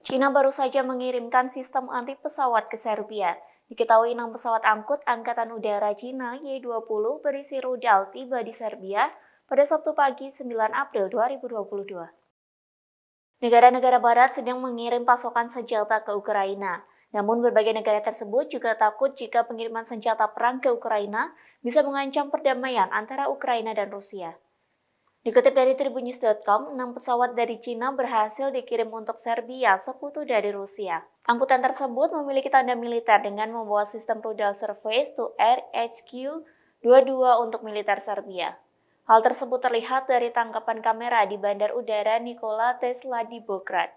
Cina baru saja mengirimkan sistem anti-pesawat ke Serbia. Diketahui 6 pesawat angkut Angkatan Udara Cina Y-20 berisi rudal tiba di Serbia pada Sabtu pagi 9 April 2022. Negara-negara barat sedang mengirim pasokan senjata ke Ukraina. Namun berbagai negara tersebut juga takut jika pengiriman senjata perang ke Ukraina bisa mengancam perdamaian antara Ukraina dan Rusia. Dikutip dari Tribunnews.com, 6 pesawat dari Cina berhasil dikirim untuk Serbia, sekutu dari Rusia. Angkutan tersebut memiliki tanda militer dengan membawa sistem rudal surface to air HQ-22 untuk militer Serbia. Hal tersebut terlihat dari tangkapan kamera di Bandar Udara Nikola Tesla di Beograd.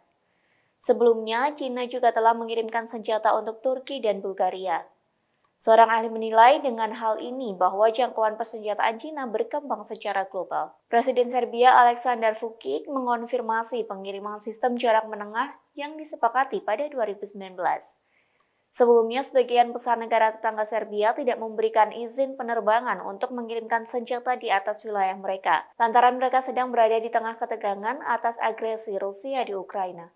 Sebelumnya, Cina juga telah mengirimkan senjata untuk Turki dan Bulgaria. Seorang ahli menilai dengan hal ini bahwa jangkauan persenjataan Cina berkembang secara global. Presiden Serbia Aleksandar Vucic mengonfirmasi pengiriman sistem jarak menengah yang disepakati pada 2019. Sebelumnya, sebagian besar negara tetangga Serbia tidak memberikan izin penerbangan untuk mengirimkan senjata di atas wilayah mereka, lantaran mereka sedang berada di tengah ketegangan atas agresi Rusia di Ukraina.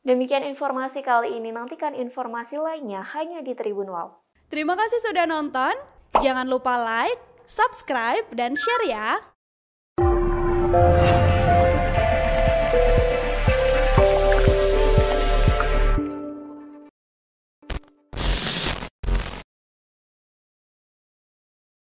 Demikian informasi kali ini, nantikan informasi lainnya hanya di Tribun Wow. Terima kasih sudah nonton, jangan lupa like, subscribe, dan share ya!